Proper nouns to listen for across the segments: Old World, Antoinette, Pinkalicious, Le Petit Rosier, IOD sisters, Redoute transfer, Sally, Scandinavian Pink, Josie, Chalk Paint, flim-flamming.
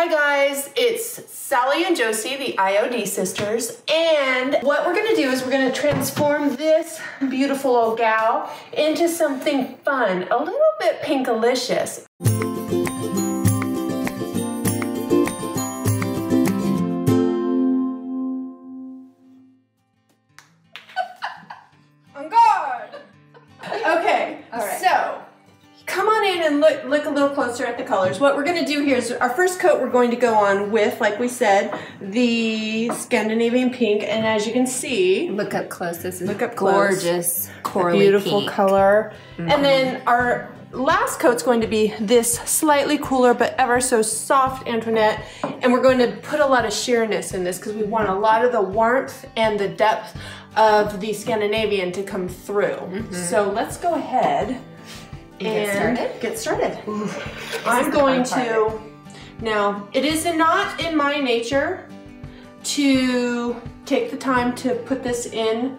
Hi guys, it's Sally and Josie, the IOD sisters, and what we're gonna do is we're gonna transform this beautiful old gal into something fun, a little bit pinkalicious. On guard! Okay, all right. So, and look a little closer at the colors. What we're going to do here is our first coat we're going to go on with, like we said, the Scandinavian Pink, and as you can see, look up close, this is gorgeous corally beautiful pink color. Mm-hmm. And then our last coat's going to be this slightly cooler but ever so soft Antoinette, and we're going to put a lot of sheerness in this because we want a lot of the warmth and the depth of the Scandinavian to come through. Mm-hmm. So let's go ahead and get started. Ooh, I'm going to, now it is not in my nature to take the time to put this in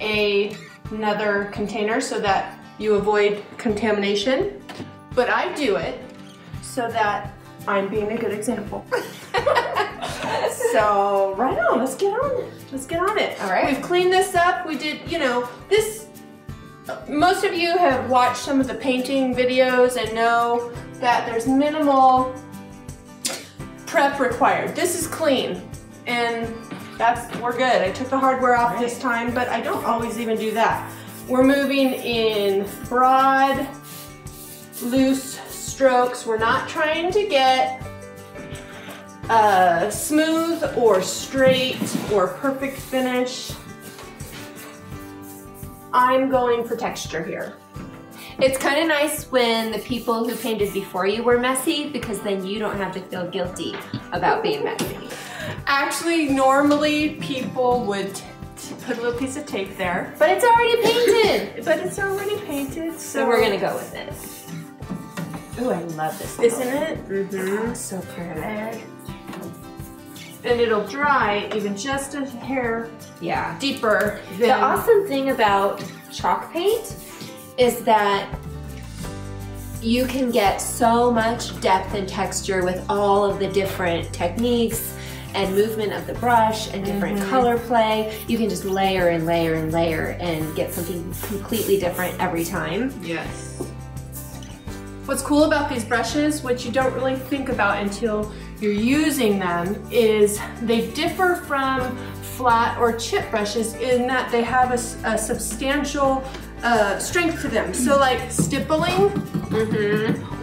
another container so that you avoid contamination, but I do it so that I'm being a good example. So right on, let's get on it. All right. We've cleaned this up. We did, you know, this, most of you have watched some of the painting videos and know that there's minimal prep required. This is clean, and we're good. I took the hardware off this time, but I don't always even do that. We're moving in broad, loose strokes. We're not trying to get a smooth or straight or perfect finish. I'm going for texture here. It's kind of nice when the people who painted before you were messy, because then you don't have to feel guilty about being messy. Actually, normally people would put a little piece of tape there. But it's already painted. So we're gonna go with it. Ooh, I love this color. Isn't it? Mm-hmm. So pretty. And it'll dry even just a hair deeper. The awesome thing about chalk paint is that you can get so much depth and texture with all of the different techniques and movement of the brush and different color play. You can just layer and layer and layer and get something completely different every time. Yes. What's cool about these brushes, which you don't really think about until you're using them, is they differ from flat or chip brushes in that they have a substantial strength to them. So like stippling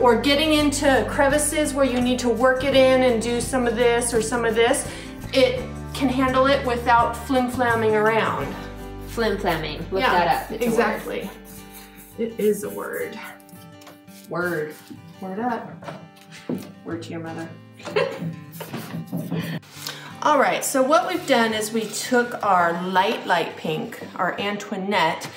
or getting into crevices where you need to work it in and do some of this or some of this, it can handle it without flim-flamming around. Flim-flamming, look that up. It's exactly. It is a word. Word. Word up. Word to your mother. All right, so what we've done is we took our light pink, our Antoinette,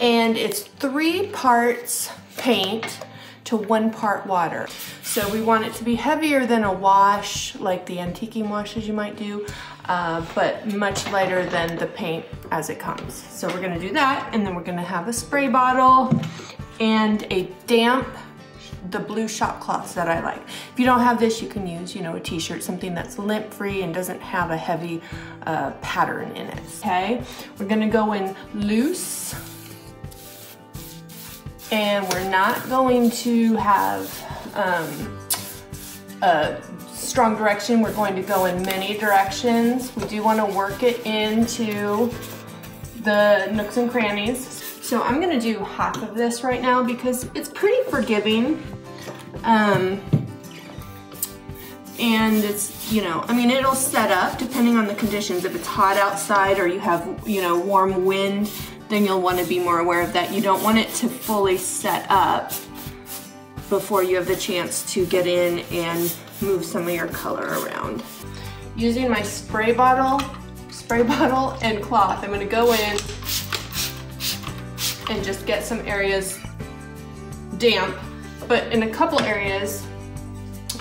and it's 3 parts paint to 1 part water. So we want it to be heavier than a wash, like the antiquing washes you might do, but much lighter than the paint as it comes. So we're gonna do that, and then we're gonna have a spray bottle and a damp, the blue shop cloths that I like. If you don't have this, you can use, you know, a t-shirt, something that's lint-free and doesn't have a heavy pattern in it, okay? We're gonna go in loose, and we're not going to have a strong direction. We're going to go in many directions. We do wanna work it into the nooks and crannies. So I'm gonna do half of this right now because it's pretty forgiving. And it's, you know, I mean, it'll set up depending on the conditions. If it's hot outside or you have, you know, warm wind, then you'll wanna be more aware of that. You don't want it to fully set up before you have the chance to get in and move some of your color around. Using my spray bottle and cloth, I'm gonna go in and just get some areas damp, but in a couple areas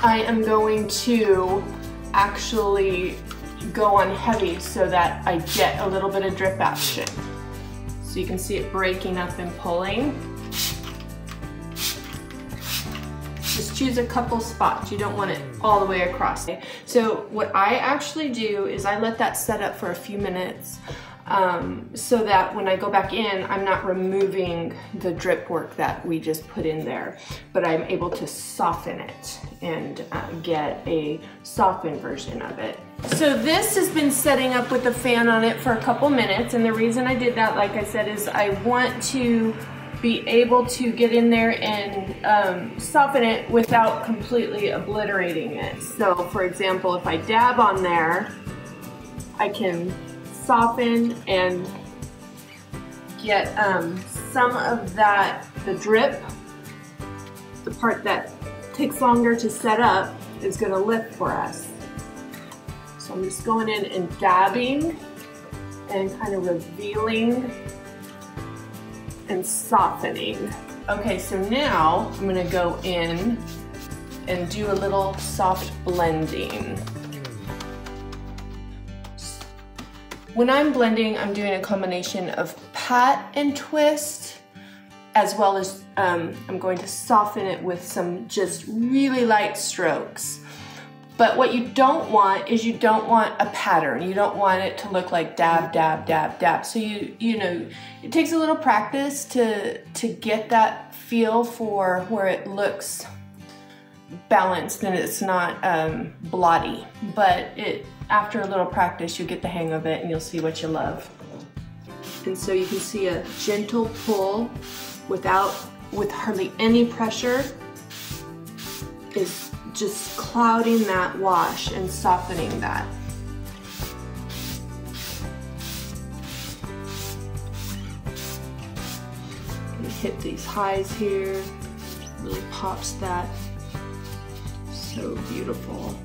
I am going to actually go on heavy so that I get a little bit of drip action. So you can see it breaking up and pulling. Just choose a couple spots. You don't want it all the way across. So what I actually do is I let that set up for a few minutes so that when I go back in, I'm not removing the drip work that we just put in there, but I'm able to soften it and get a softened version of it. So this has been setting up with the fan on it for a couple minutes, and the reason I did that, like I said, is I want to be able to get in there and soften it without completely obliterating it. So for example, if I dab on there, I can soften and get some of that, the drip, the part that takes longer to set up, is gonna lift for us. So I'm just going in and dabbing and kind of revealing and softening. Okay, so now I'm gonna go in and do a little soft blending. When I'm blending, I'm doing a combination of pat and twist, as well as I'm going to soften it with some just really light strokes. But what you don't want is you don't want a pattern. You don't want it to look like dab, dab, dab, dab. So you know, it takes a little practice to get that feel for where it looks balanced and it's not blotty. But after a little practice, you get the hang of it and you'll see what you love. And so you can see a gentle pull with hardly any pressure is just clouding that wash and softening that. And hit these highs here, really pops that. So beautiful.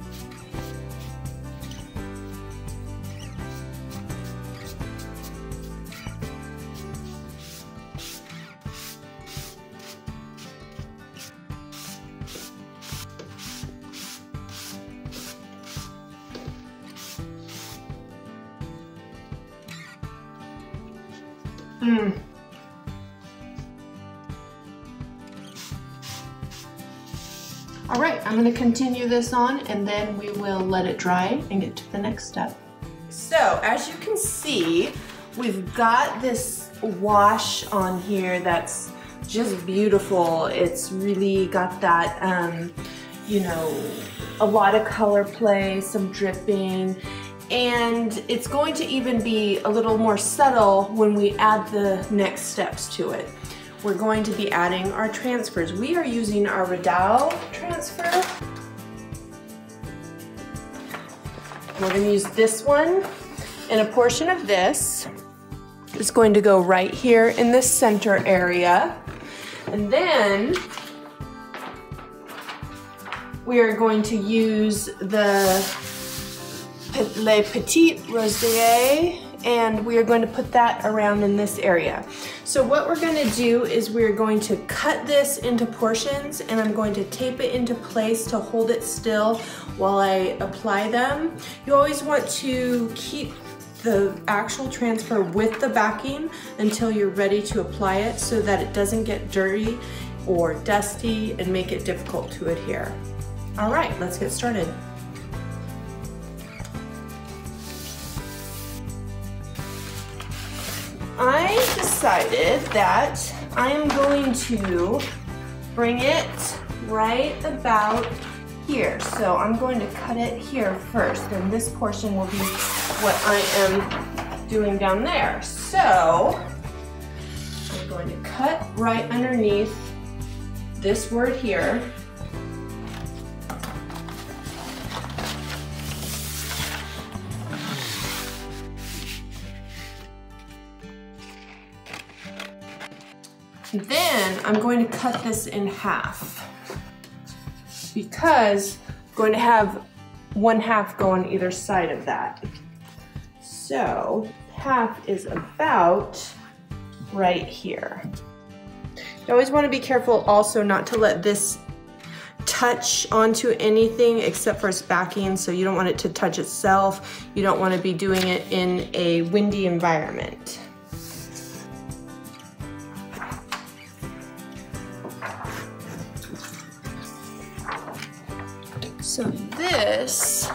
Mm. All right, I'm going to continue this on and then we will let it dry and get to the next step. So as you can see, we've got this wash on here that's just beautiful. It's really got that, you know, a lot of color play, some dripping. And it's going to even be a little more subtle when we add the next steps to it. We're going to be adding our transfers. We are using our Redoute transfer. We're going to use this one, and a portion of this is going to go right here in this center area. And then we are going to use the Le Petit Rosier, and we are going to put that around in this area. So what we're going to do is we're going to cut this into portions, and I'm going to tape it into place to hold it still while I apply them. You always want to keep the actual transfer with the backing until you're ready to apply it so that it doesn't get dirty or dusty and make it difficult to adhere. All right, let's get started. I decided that I am going to bring it right about here. So I'm going to cut it here first, and this portion will be what I am doing down there. So I'm going to cut right underneath this word here. Then I'm going to cut this in half because I'm going to have one half go on either side of that. So half is about right here. You always want to be careful also not to let this touch onto anything except for its backing, so you don't want it to touch itself. You don't want to be doing it in a windy environment. this,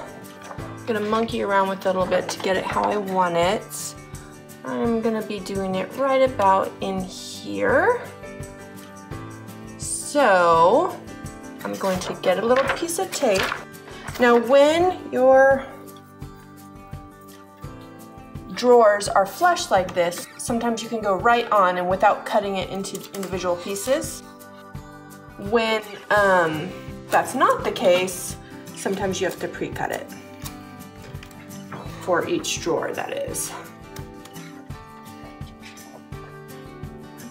I'm gonna monkey around with it a little bit to get it how I want it. I'm gonna be doing it right about in here. So I'm going to get a little piece of tape. Now when your drawers are flush like this, sometimes you can go right on and without cutting it into individual pieces. When that's not the case, sometimes you have to pre-cut it for each drawer, that is.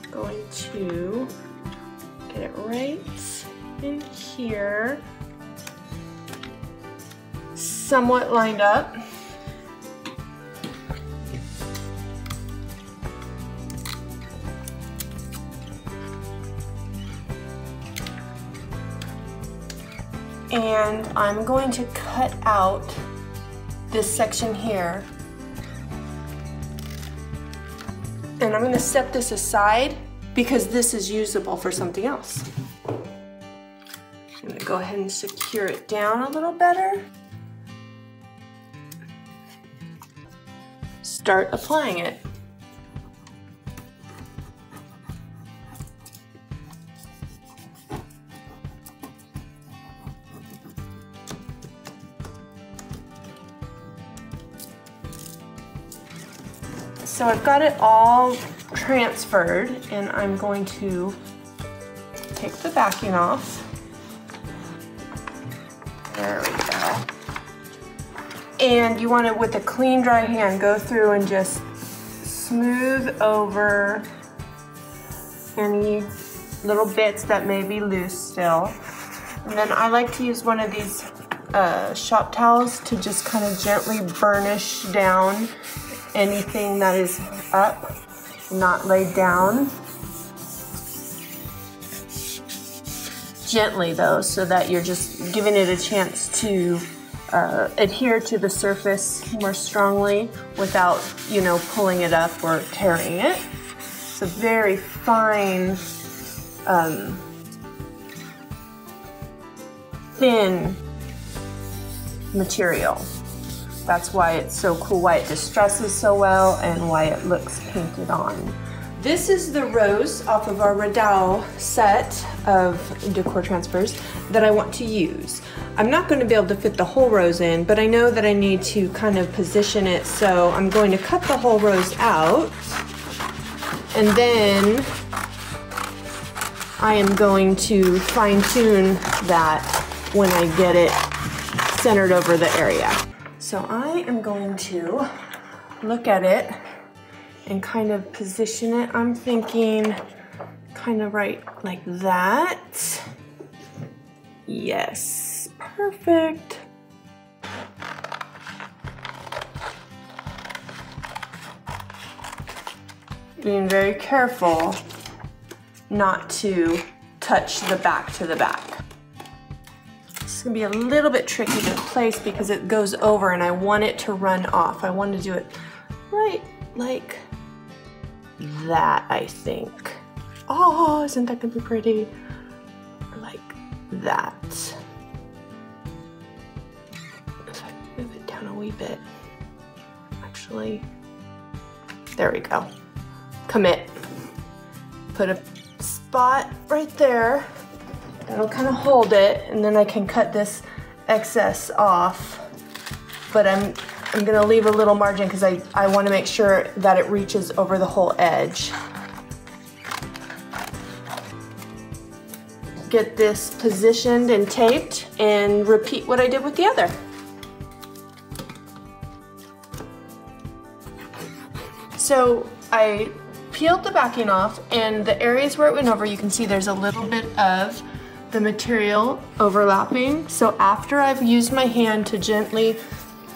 I'm going to get it right in here, somewhat lined up. And I'm going to cut out this section here. And I'm going to set this aside because this is usable for something else. I'm going to go ahead and secure it down a little better. Start applying it. So I've got it all transferred, and I'm going to take the backing off. There we go. And you want to, with a clean, dry hand, go through and just smooth over any little bits that may be loose still. And then I like to use one of these shop towels to just kind of gently burnish down anything that is up, not laid down. Gently though, so that you're just giving it a chance to adhere to the surface more strongly without, you know, pulling it up or tearing it. It's a very fine, thin material. That's why it's so cool, why it distresses so well, and why it looks painted on. This is the rose off of our Redoute set of decor transfers that I want to use. I'm not going to be able to fit the whole rose in, but I know that I need to kind of position it, so I'm going to cut the whole rose out, and then I am going to fine-tune that when I get it centered over the area. So I am going to look at it and kind of position it. I'm thinking kind of right like that. Yes, perfect. Being very careful not to touch the back to the back. It's gonna be a little bit tricky to place because it goes over and I want it to run off. I want to do it right like that, I think. Oh, isn't that gonna be pretty? Like that. If I move it down a wee bit, actually, there we go. Commit. Put a spot right there. It'll kind of hold it, and then I can cut this excess off. But I'm gonna leave a little margin because I want to make sure that it reaches over the whole edge. Get this positioned and taped, and repeat what I did with the other. So I peeled the backing off, and the areas where it went over, you can see there's a little bit of the material overlapping. So after I've used my hand to gently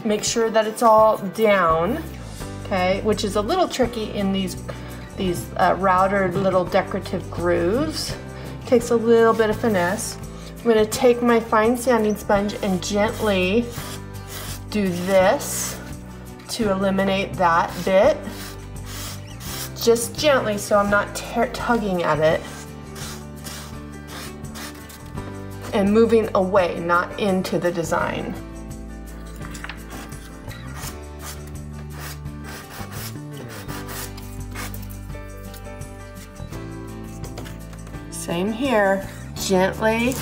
make sure that it's all down, okay, which is a little tricky in these routed little decorative grooves, takes a little bit of finesse. I'm gonna take my fine sanding sponge and gently do this to eliminate that bit. Just gently, so I'm not tugging at it. And moving away, not into the design. Same here. Gently.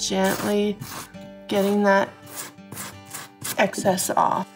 Gently getting that excess off.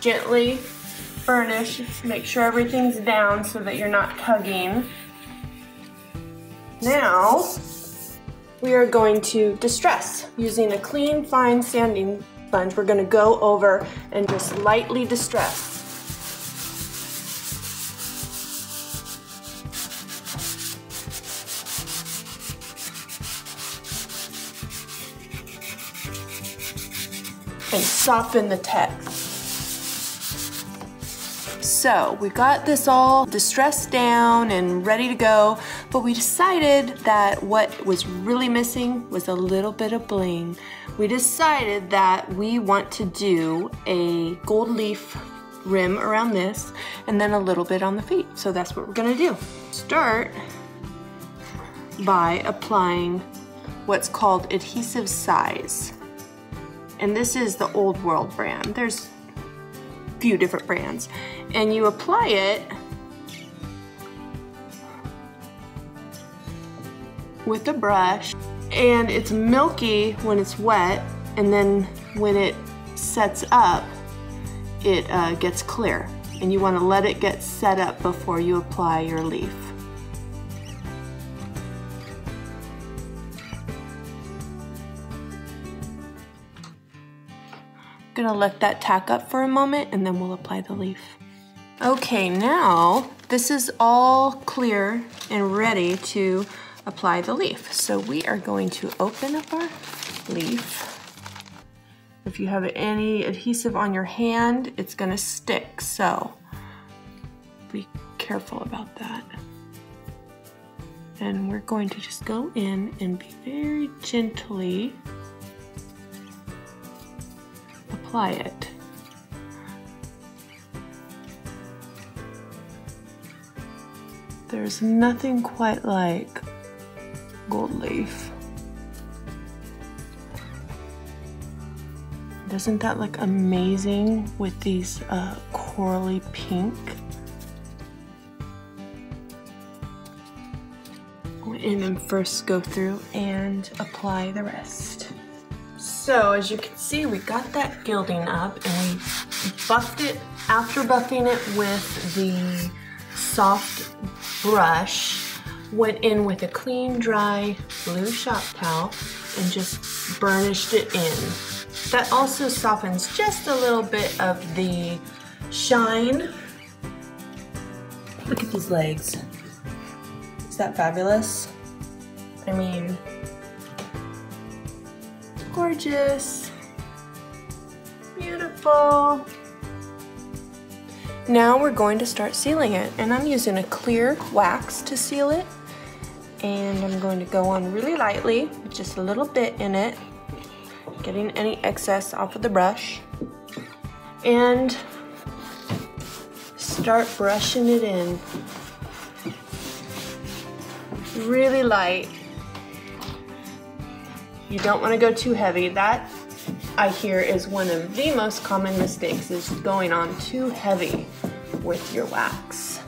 Gently burnish, make sure everything's down so that you're not tugging. Now, we are going to distress. Using a clean, fine sanding sponge, we're gonna go over and just lightly distress. And soften the text. So we got this all distressed down and ready to go, but we decided that what was really missing was a little bit of bling. We decided that we want to do a gold leaf rim around this and then a little bit on the feet. So that's what we're gonna do. Start by applying what's called adhesive size. And this is the Old World brand. There's a few different brands. And you apply it with a brush, and it's milky when it's wet, and then when it sets up, it gets clear. And you want to let it get set up before you apply your leaf. I'm gonna let that tack up for a moment, and then we'll apply the leaf. Okay, now this is all clear and ready to apply the leaf. So we are going to open up our leaf. If you have any adhesive on your hand, it's gonna stick, so be careful about that. And we're going to just go in and be very gently apply it. There's nothing quite like gold leaf. Isn't that like amazing with these corally pink? And then first go through and apply the rest. So as you can see, we got that gilding up and we buffed it. After buffing it with the soft brush, went in with a clean, dry blue shop towel and just burnished it in. That also softens just a little bit of the shine. Look at these legs. Is that fabulous? I mean, gorgeous, beautiful. Now we're going to start sealing it, and I'm using a clear wax to seal it, and I'm going to go on really lightly with just a little bit in it, getting any excess off of the brush, and start brushing it in really light. You don't want to go too heavy. That, I hear, is one of the most common mistakes, is going on too heavy with your wax.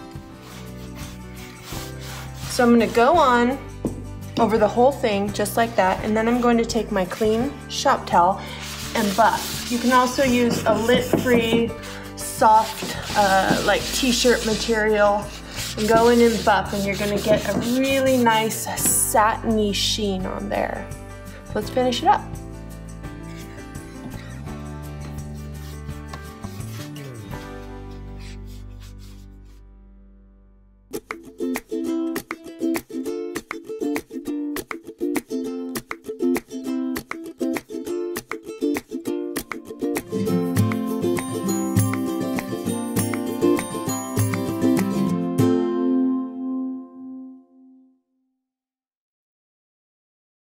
So I'm going to go on over the whole thing just like that, and then I'm going to take my clean shop towel and buff. You can also use a lint-free, soft, like t-shirt material, and go in and buff, and you're going to get a really nice satiny sheen on there. So let's finish it up.